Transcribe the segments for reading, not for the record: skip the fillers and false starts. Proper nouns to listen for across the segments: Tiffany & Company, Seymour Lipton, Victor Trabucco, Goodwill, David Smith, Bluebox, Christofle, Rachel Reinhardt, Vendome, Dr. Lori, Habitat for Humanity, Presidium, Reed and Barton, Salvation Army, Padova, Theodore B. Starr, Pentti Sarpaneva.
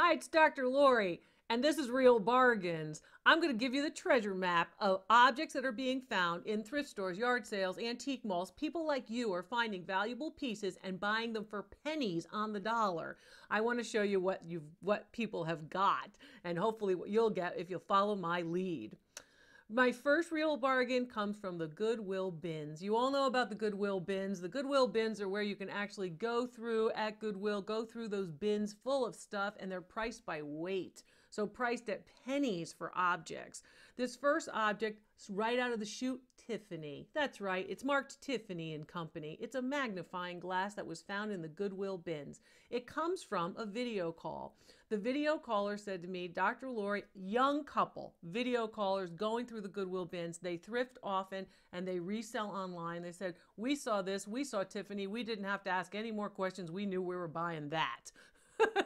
Hi, it's Dr. Lori, and this is Real Bargains. I'm going to give you the treasure map of objects that are being found in thrift stores, yard sales, antique malls. People like you are finding valuable pieces and buying them for pennies on the dollar. I want to show you what people have got, and hopefully what you'll get if you'll follow my lead. My first real bargain comes from the Goodwill bins. You all know about the Goodwill bins. The Goodwill bins are where you can actually go through at Goodwill, go through those bins full of stuff, and they're priced by weight. So priced at pennies for objects. This first object is right out of the chute, Tiffany. That's right, it's marked Tiffany and Company. It's a magnifying glass that was found in the Goodwill bins. It comes from a video call. The video caller said to me, Dr. Lori, young couple, video callers going through the Goodwill bins, they thrift often and they resell online. They said, we saw this, we saw Tiffany, we didn't have to ask any more questions, we knew we were buying that.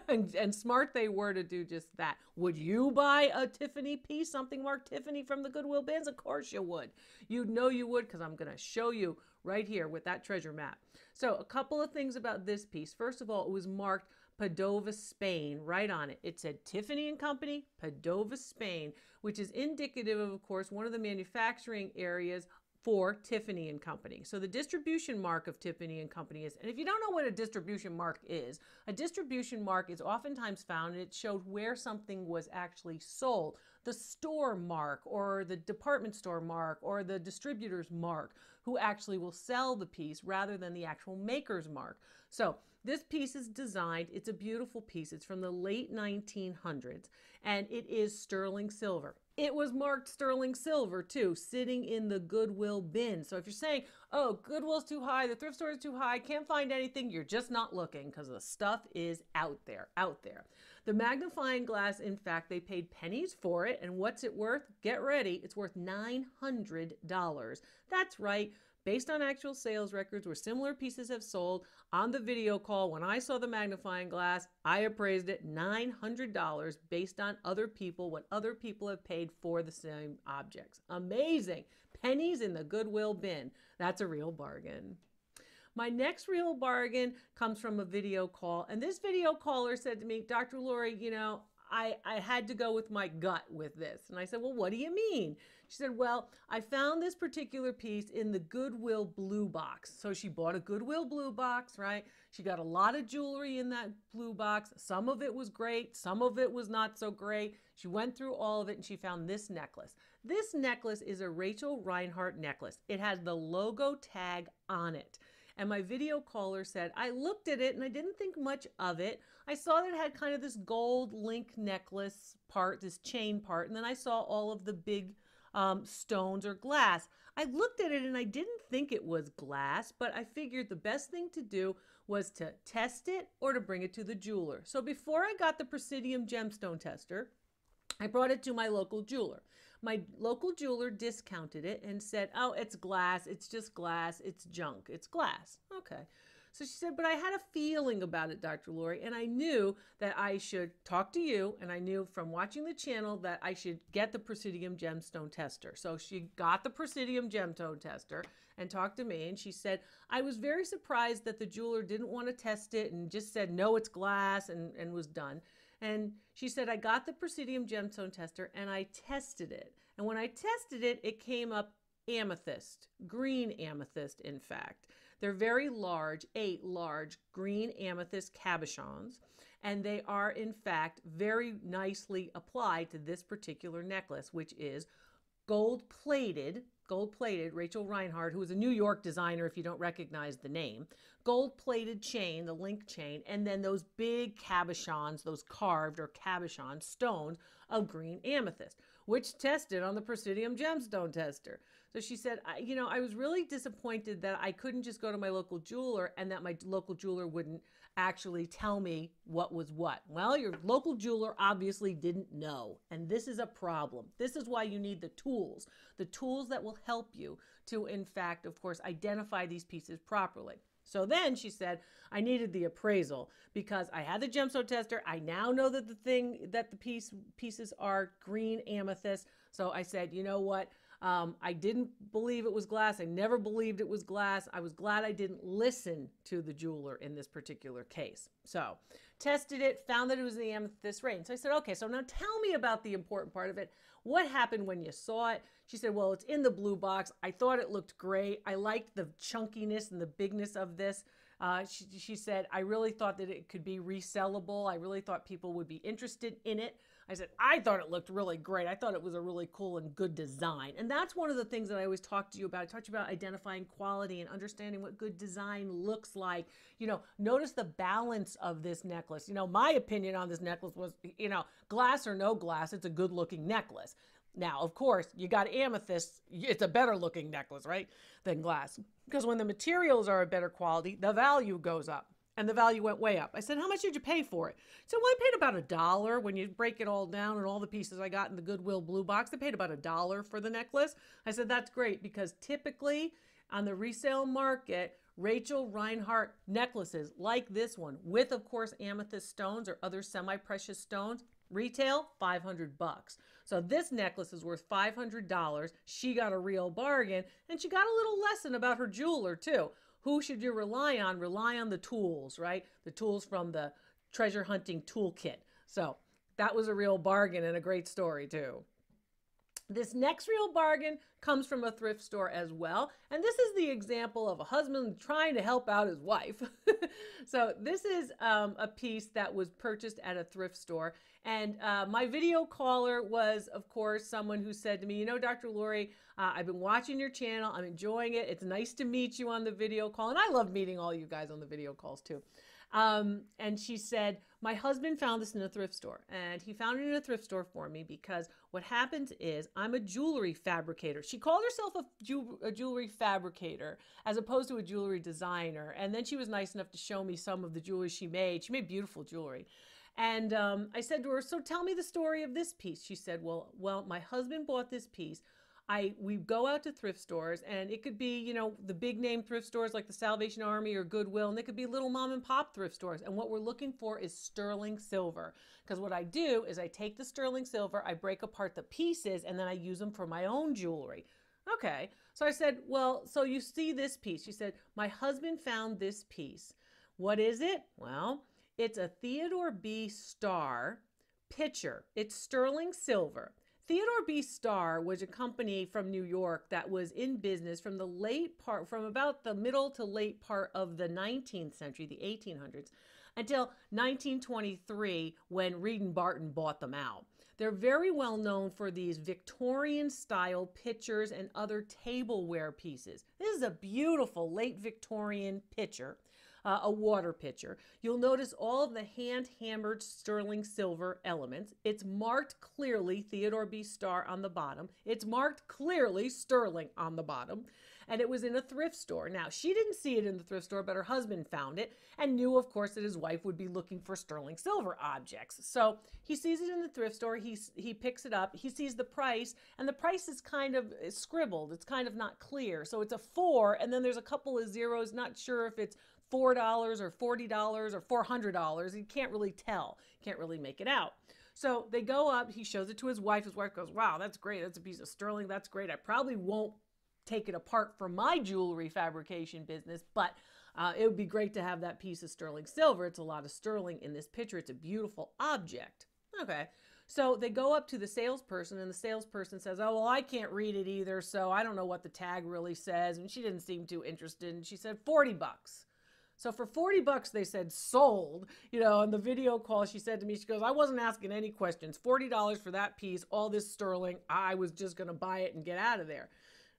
And smart they were to do just that. Would you buy a Tiffany piece, something marked Tiffany from the Goodwill bins? Of course you would. You'd know you would, because I'm going to show you right here with that treasure map. So a couple of things about this piece. First of all, it was marked Padova, Spain, right on it. It said Tiffany and Company, Padova, Spain, which is indicative of course, one of the manufacturing areas for Tiffany and Company. So the distribution mark of Tiffany and Company is, and if you don't know what a distribution mark is oftentimes found, and it showed where something was actually sold. The store mark, or the department store mark, or the distributor's mark, who actually will sell the piece rather than the actual maker's mark. So this piece is designed, it's a beautiful piece. It's from the late 1900s, and it is sterling silver. It was marked sterling silver too, sitting in the Goodwill bin. So if you're saying, oh, Goodwill's too high, the thrift store is too high, can't find anything, you're just not looking, because the stuff is out there, out there. The magnifying glass, in fact, they paid pennies for it, and what's it worth? Get ready, it's worth $900. That's right. Based on actual sales records where similar pieces have sold, on the video call, when I saw the magnifying glass, I appraised it $900 based on other people, what other people have paid for the same objects. Amazing. Pennies in the Goodwill bin. That's a real bargain. My next real bargain comes from a video call. And this video caller said to me, Dr. Lori, you know, I had to go with my gut with this. And I said, well, what do you mean? She said, well, I found this particular piece in the Goodwill blue box. So she bought a Goodwill blue box, right? She got a lot of jewelry in that blue box. Some of it was great, some of it was not so great. She went through all of it and she found this necklace. This necklace is a Rachel Reinhardt necklace. It has the logo tag on it. And my video caller said, I looked at it and I didn't think much of it. I saw that it had kind of this gold link necklace part, this chain part, and then I saw all of the big stones or glass. I looked at it and I didn't think it was glass, but I figured the best thing to do was to test it or to bring it to the jeweler. So before I got the Presidium gemstone tester, I brought it to my local jeweler. My local jeweler discounted it and said, oh, it's glass, it's just glass, it's junk, it's glass. Okay. So she said, but I had a feeling about it, Dr. Lori, and I knew that I should talk to you, and I knew from watching the channel that I should get the Presidium gemstone tester. So she got the Presidium gemstone tester and talked to me, and she said, I was very surprised that the jeweler didn't want to test it and just said, no, it's glass, and was done. And she said, I got the Presidium gemstone tester and I tested it. And when I tested it, it came up amethyst, green amethyst, in fact. They're very large, 8 large green amethyst cabochons. And they are, in fact, very nicely applied to this particular necklace, which is gold-plated, Rachel Reinhardt, who is a New York designer, if you don't recognize the name, gold-plated chain, the link chain, and then those big cabochons, those carved or cabochon stones of green amethyst, which tested on the Presidium gemstone tester. So she said, you know, I was really disappointed that I couldn't just go to my local jeweler and that my local jeweler wouldn't actually tell me what was what. Well, your local jeweler obviously didn't know, and this is a problem. This is why you need the tools that will help you to, in fact, of course, identify these pieces properly. So then she said, I needed the appraisal because I had the gemstone tester. I now know that the pieces are green amethyst. So I said, you know what? I didn't believe it was glass. I never believed it was glass. I was glad I didn't listen to the jeweler in this particular case. So tested it, found that it was in the amethyst ring. So I said, okay, so now tell me about the important part of it. What happened when you saw it? She said, well, it's in the blue box. I thought it looked great. I liked the chunkiness and the bigness of this. She said, I really thought that it could be resellable. I really thought people would be interested in it. I said, I thought it looked really great. I thought it was a really cool and good design. And that's one of the things that I always talk to you about. I talk to you about identifying quality and understanding what good design looks like. You know, notice the balance of this necklace. You know, my opinion on this necklace was, you know, glass or no glass, it's a good looking necklace. Now, of course, you got amethyst, it's a better looking necklace, right, than glass. Because when the materials are a better quality, the value goes up. And the value went way up. I said, how much did you pay for it? So well, I paid about $1 when you break it all down and all the pieces I got in the Goodwill blue box. I paid about $1 for the necklace. I said, that's great because typically on the resale market, Rachel Reinhardt necklaces like this one with, of course, amethyst stones or other semi-precious stones, retail, $500. So this necklace is worth $500. She got a real bargain, and she got a little lesson about her jeweler, too. Who should you rely on? Rely on the tools, right? The tools from the treasure hunting toolkit. So that was a real bargain and a great story, too. This next real bargain comes from a thrift store as well. And this is the example of a husband trying to help out his wife. So this is a piece that was purchased at a thrift store. And my video caller was, of course, someone who said to me, you know, Dr. Lori, I've been watching your channel. I'm enjoying it. It's nice to meet you on the video call. And I love meeting all you guys on the video calls, too. And she said, my husband found this in a thrift store, and he found it in a thrift store for me because what happens is I'm a jewelry fabricator. She called herself a jewelry fabricator as opposed to a jewelry designer. And then she was nice enough to show me some of the jewelry she made. She made beautiful jewelry. And I said to her, so tell me the story of this piece. She said, well, my husband bought this piece. We go out to thrift stores, and it could be, you know, the big name thrift stores like the Salvation Army or Goodwill, and they could be little mom and pop thrift stores. And what we're looking for is sterling silver. Because what I do is I take the sterling silver, I break apart the pieces, and then I use them for my own jewelry. Okay. So I said, well, so you see this piece. She said, my husband found this piece. What is it? Well, it's a Theodore B. Starr pitcher. It's sterling silver. Theodore B. Starr was a company from New York that was in business from the late part, from about the middle to late part of the 19th century, the 1800s, until 1923 when Reed and Barton bought them out. They're very well known for these Victorian-style pitchers and other tableware pieces. This is a beautiful late Victorian pitcher. A water pitcher. You'll notice all of the hand-hammered sterling silver elements. It's marked clearly Theodore B. Starr on the bottom. It's marked clearly sterling on the bottom. And it was in a thrift store. Now, she didn't see it in the thrift store, but her husband found it and knew, of course, that his wife would be looking for sterling silver objects. So he sees it in the thrift store. He picks it up. He sees the price, and the price is kind of scribbled. It's kind of not clear. So it's a 4, and then there's a couple of zeros. Not sure if it's $4 or $40 or $400. You can't really tell. Can't really make it out. So they go up. He shows it to his wife. His wife goes, wow, that's great. That's a piece of sterling. That's great. I probably won't take it apart for my jewelry fabrication business, but it would be great to have that piece of sterling silver. It's a lot of sterling in this picture. It's a beautiful object. Okay. So they go up to the salesperson, and the salesperson says, oh, well, I can't read it either, so I don't know what the tag really says. And she didn't seem too interested. And she said, $40. So for $40, they said sold. You know, on the video call, she said to me, she goes, I wasn't asking any questions. $40 for that piece, all this sterling. I was just going to buy it and get out of there.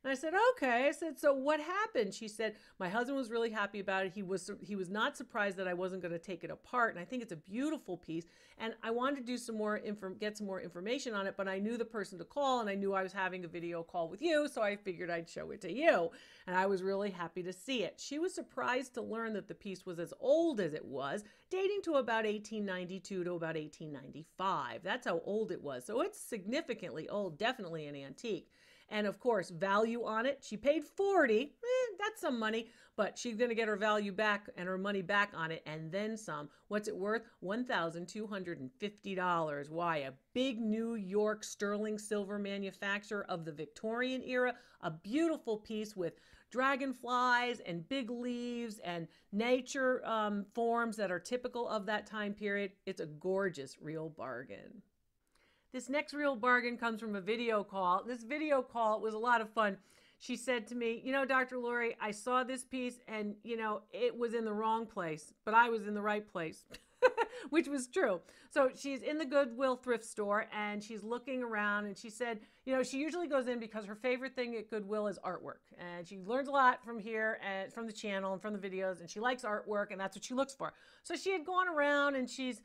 And I said, okay. I said, so what happened? She said, my husband was really happy about it. He was not surprised that I wasn't going to take it apart. And I think it's a beautiful piece. And I wanted to do some more get some more information on it, but I knew the person to call, and I knew I was having a video call with you, so I figured I'd show it to you. And I was really happy to see it. She was surprised to learn that the piece was as old as it was, dating to about 1892 to about 1895. That's how old it was. So it's significantly old, definitely an antique. And of course, value on it. She paid $40. That's some money, but she's going to get her value back and her money back on it, and then some. What's it worth? $1,250. Why? A big New York sterling silver manufacturer of the Victorian era. A beautiful piece with dragonflies and big leaves and nature forms that are typical of that time period. It's a gorgeous real bargain. This next real bargain comes from a video call. This video call was a lot of fun. She said to me, you know, Dr. Lori, I saw this piece and, you know, it was in the wrong place, but I was in the right place, which was true. So she's in the Goodwill thrift store and she's looking around, and she said, you know, she usually goes in because her favorite thing at Goodwill is artwork. And she learns a lot from here and from the channel and from the videos, and she likes artwork, and that's what she looks for. So she had gone around and she's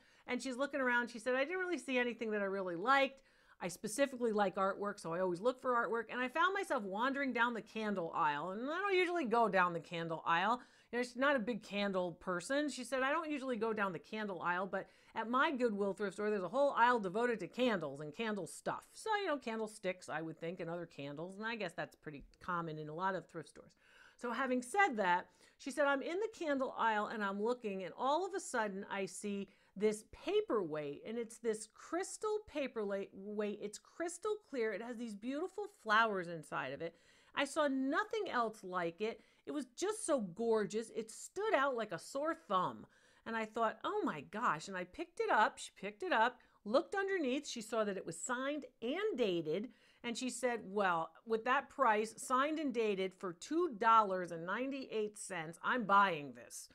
looking around. She said, I didn't really see anything that I really liked. I specifically like artwork, so I always look for artwork. And I found myself wandering down the candle aisle. And I don't usually go down the candle aisle. You know, she's not a big candle person. She said, I don't usually go down the candle aisle, but at my Goodwill thrift store, there's a whole aisle devoted to candles and candle stuff. So, you know, candlesticks, I would think, and other candles. And I guess that's pretty common in a lot of thrift stores. So having said that, she said, I'm in the candle aisle and I'm looking, and all of a sudden I see this paperweight, and it's this crystal paperweight. It's crystal clear. It has these beautiful flowers inside of it. I saw nothing else like it. It was just so gorgeous. It stood out like a sore thumb. And I thought, oh my gosh. And I picked it up. She picked it up, looked underneath. She saw that it was signed and dated. And she said, well, with that price, signed and dated for $2.98, I'm buying this.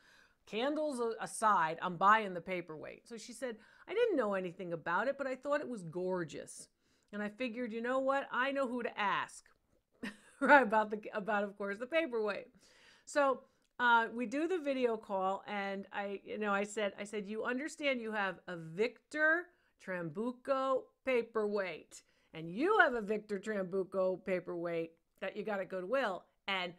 Candles aside, I'm buying the paperweight. So she said, I didn't know anything about it, but I thought it was gorgeous. And I figured, you know what? I know who to ask, right, about, of course, the paperweight. So we do the video call, and I said, you understand you have a Victor Trabucco paperweight, and you have a Victor Trabucco paperweight that you got at Goodwill, and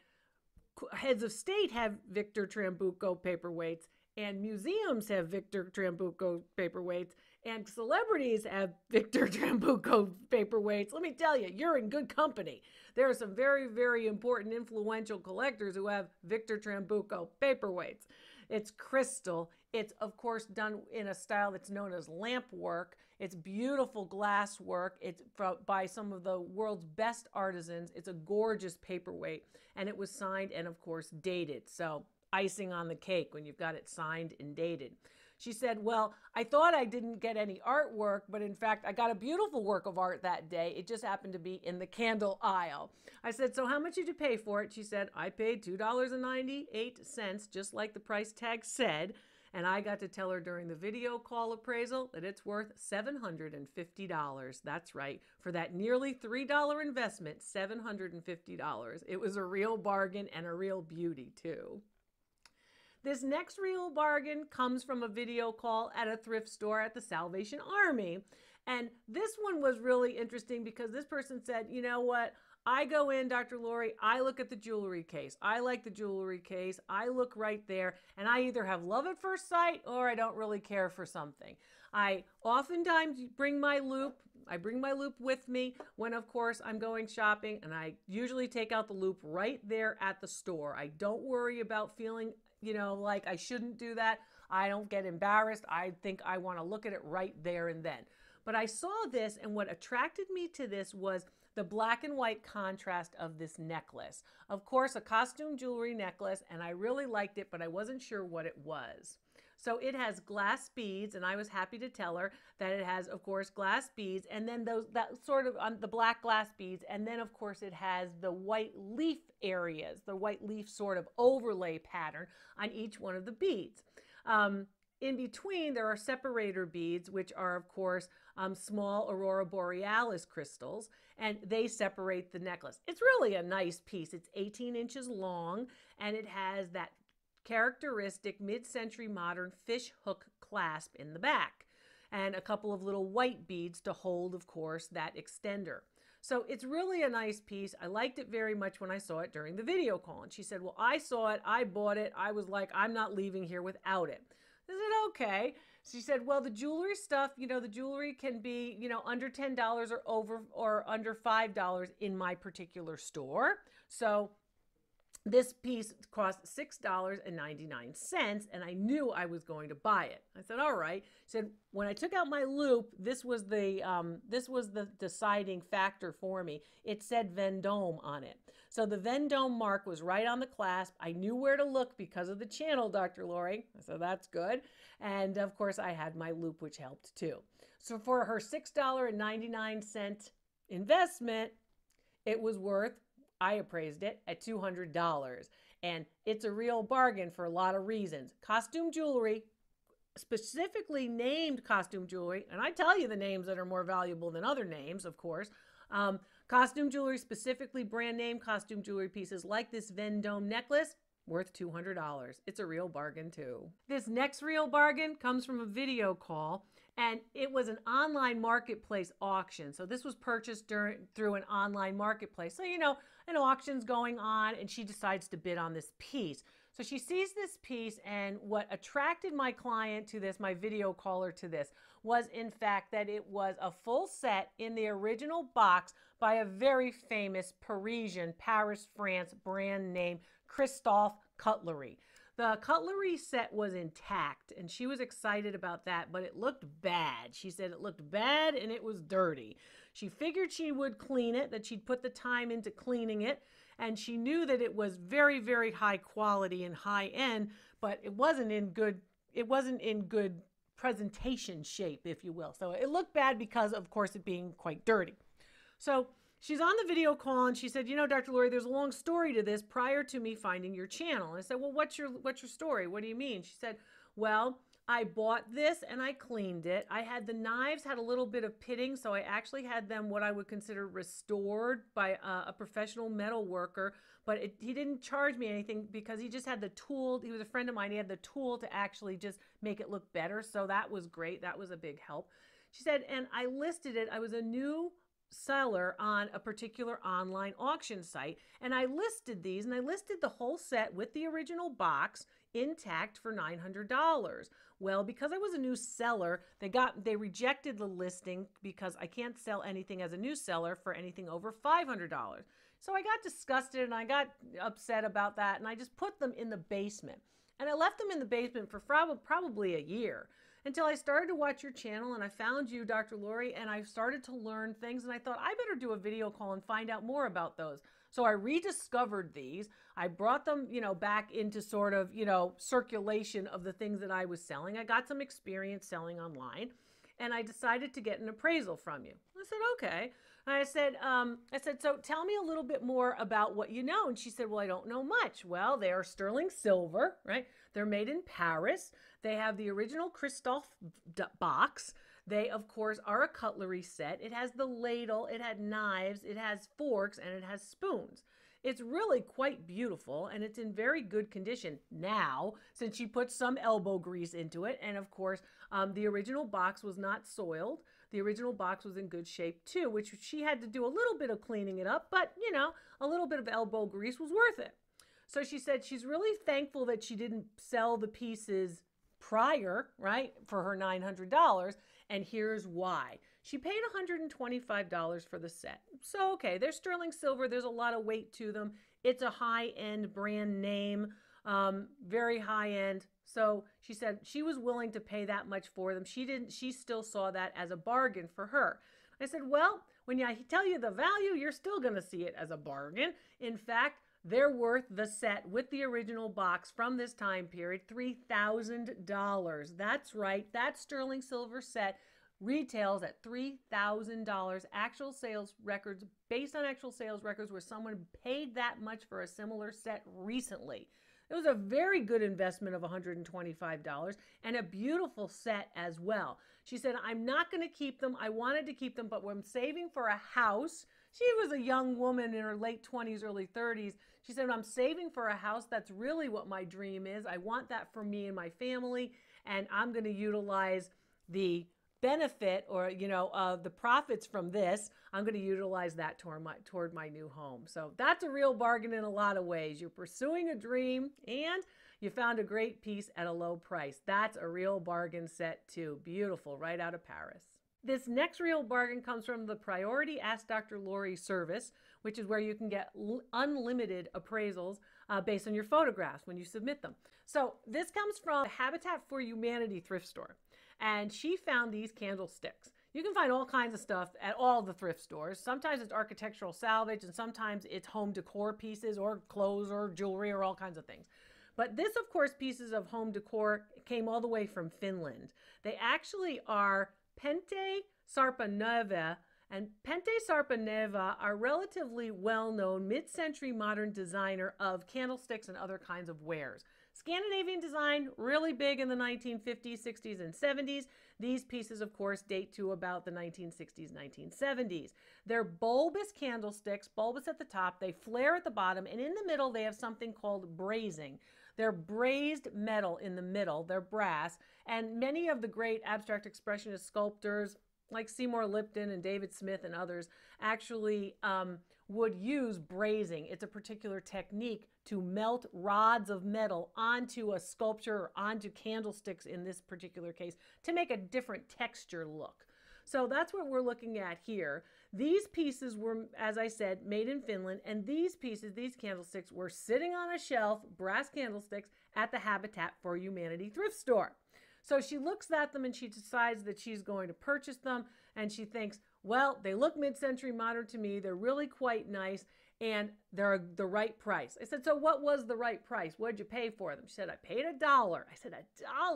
heads of state have Victor Trabucco paperweights, and museums have Victor Trabucco paperweights, and celebrities have Victor Trabucco paperweights. Let me tell you, you're in good company. There are some very, very important, influential collectors who have Victor Trabucco paperweights. It's crystal. It's, of course, done in a style that's known as lamp work. It's beautiful glass work. It's by some of the world's best artisans. It's a gorgeous paperweight, and it was signed and, of course, dated. So icing on the cake when you've got it signed and dated. She said, well, I thought I didn't get any artwork, but in fact, I got a beautiful work of art that day. It just happened to be in the candle aisle. I said, so how much did you pay for it? She said, I paid $2.98, just like the price tag said. And I got to tell her during the video call appraisal that it's worth $750. That's right. For that nearly $3 investment, $750. It was a real bargain and a real beauty too. This next real bargain comes from a video call at a thrift store at the Salvation Army. And this one was really interesting because this person said, you know what? I go in, Dr. Lori, I look at the jewelry case. I like the jewelry case. I look right there, and I either have love at first sight or I don't really care for something. I oftentimes bring my loop. I bring my loop with me when, of course, I'm going shopping, and I usually take out the loop right there at the store. I don't worry about feeling, you know, like I shouldn't do that. I don't get embarrassed. I think I want to look at it right there and then. But I saw this, and what attracted me to this was the black and white contrast of this necklace. Of course, a costume jewelry necklace, and I really liked it, but I wasn't sure what it was. So it has glass beads, and I was happy to tell her that it has, of course, glass beads, and then those, that sort of the black glass beads, and then, of course, it has the white leaf areas, the white leaf sort of overlay pattern on each one of the beads. In between, there are separator beads, which are, of course, small aurora borealis crystals, and they separate the necklace. It's really a nice piece. It's 18 inches long, and it has that characteristic mid-century modern fish hook clasp in the back, and a couple of little white beads to hold, of course, that extender. So it's really a nice piece. I liked it very much when I saw it during the video call. And she said, well, I saw it. I bought it. I was like, I'm not leaving here without it. I said, okay. She said, well, the jewelry stuff, you know, the jewelry can be, you know, under $10 or over or under $5 in my particular store. So This piece cost $6.99, and I knew I was going to buy it. I said, all right. I said, when I took out my loop, this was the deciding factor for me. It said Vendome on it. So the Vendome mark was right on the clasp. I knew where to look because of the channel, Dr. Lori. So that's good. And of course, I had my loop, which helped too. So for her $6.99 investment, it was worth, I appraised it at $200, and it's a real bargain for a lot of reasons. Costume jewelry, specifically named costume jewelry, and I tell you the names that are more valuable than other names, of course. Costume jewelry, specifically brand name costume jewelry pieces like this Vendome necklace, worth $200. It's a real bargain too. This next real bargain comes from a video call, and it was an online marketplace auction. So this was purchased through an online marketplace. So, you know, an auction's going on, and she decides to bid on this piece. So she sees this piece, and what attracted my client to this, my video caller to this, was in fact that it was a full set in the original box by a very famous Parisian, Paris, France brand name Christofle cutlery. The cutlery set was intact, and she was excited about that, but it looked bad. She said it looked bad and it was dirty. She figured she would clean it, that she'd put the time into cleaning it, and she knew that it was very, very high quality and high end, but it wasn't in good presentation shape, if you will. So it looked bad because, of course, it being quite dirty. So she's on the video call, and she said, you know, Dr. Lori, there's a long story to this prior to me finding your channel. And I said, well, what's your story? What do you mean? She said, well, I bought this and I cleaned it. I had the knives had a little bit of pitting, so I actually had them what I would consider restored by a professional metal worker, but he didn't charge me anything because he just had the tool. He was a friend of mine. He had the tool to actually just make it look better. So that was great. That was a big help. She said, and I listed it. I was a new seller on a particular online auction site, and I listed these, and I listed the whole set with the original box intact for $900. Well, because I was a new seller, they rejected the listing because I can't sell anything as a new seller for anything over $500. So I got disgusted and I got upset about that, and I just put them in the basement, and I left them in the basement for probably a year, until I started to watch your channel, and I found you, Dr. Lori, and I started to learn things, and I thought I better do a video call and find out more about those. So I rediscovered these. I brought them, you know, back into sort of, you know, circulation of the things that I was selling. I got some experience selling online, and I decided to get an appraisal from you. I said, okay. And I said, so tell me a little bit more about what you know. And she said, well, I don't know much. Well, they are sterling silver, right? They're made in Paris. They have the original Christofle box. They, of course, are a cutlery set. It has the ladle, it had knives, it has forks, and it has spoons. It's really quite beautiful, and it's in very good condition now, since she put some elbow grease into it. And of course, the original box was not soiled. The original box was in good shape too, which she had to do a little bit of cleaning it up, but you know, a little bit of elbow grease was worth it. So she said she's really thankful that she didn't sell the pieces prior, right, for her $900, and here's why. She paid $125 for the set. So, okay, they're sterling silver. There's a lot of weight to them. It's a high-end brand name, very high-end. So she said she was willing to pay that much for them. She still saw that as a bargain for her. I said, well, when I tell you the value, you're still going to see it as a bargain. In fact, they're worth the set with the original box from this time period, $3,000. That's right. That sterling silver set retails at $3,000. Actual sales records, based on actual sales records where someone paid that much for a similar set recently. It was a very good investment of $125 and a beautiful set as well. She said, I'm not going to keep them. I wanted to keep them, but when I'm saving for a house, she was a young woman in her late 20s, early 30s. She said, I'm saving for a house. That's really what my dream is. I want that for me and my family, and I'm going to utilize the benefit, or, you know, the profits from this. I'm going to utilize that toward my new home. So that's a real bargain in a lot of ways. You're pursuing a dream, and you found a great piece at a low price. That's a real bargain set too. Beautiful, right out of Paris. This next real bargain comes from the Priority Ask Dr. Lori service, which is where you can get unlimited appraisals based on your photographs when you submit them. So this comes from the Habitat for Humanity thrift store, and she found these candlesticks. You can find all kinds of stuff at all the thrift stores. Sometimes it's architectural salvage, and sometimes it's home decor pieces or clothes or jewelry or all kinds of things. But this, of course, pieces of home decor came all the way from Finland. They actually are Pentti Sarpaneva, and Pentti Sarpaneva are relatively well-known mid-century modern designer of candlesticks and other kinds of wares. Scandinavian design, really big in the 1950s, 60s, and 70s. These pieces, of course, date to about the 1960s, 1970s. They're bulbous candlesticks, bulbous at the top, they flare at the bottom, and in the middle they have something called brazing. They're brazed metal in the middle, they're brass, and many of the great abstract expressionist sculptors like Seymour Lipton and David Smith and others actually would use brazing. It's a particular technique to melt rods of metal onto a sculpture or onto candlesticks in this particular case to make a different texture look. So that's what we're looking at here. These pieces were, as I said, made in Finland, and these pieces, these candlesticks, were sitting on a shelf, brass candlesticks, at the Habitat for Humanity thrift store. So she looks at them and she decides that she's going to purchase them, and she thinks, well, they look mid-century modern to me, they're really quite nice, and they're the right price. I said, so what was the right price? What'd you pay for them? She said, I paid $1. I said,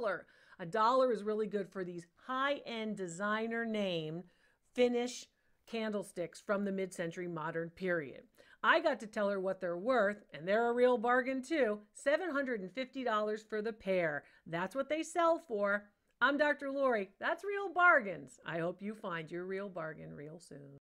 $1? $1 is really good for these high-end designer name Finnish candlesticks from the mid-century modern period. I got to tell her what they're worth, and they're a real bargain too, $750 for the pair. That's what they sell for. I'm Dr. Lori. That's Real Bargains. I hope you find your real bargain real soon.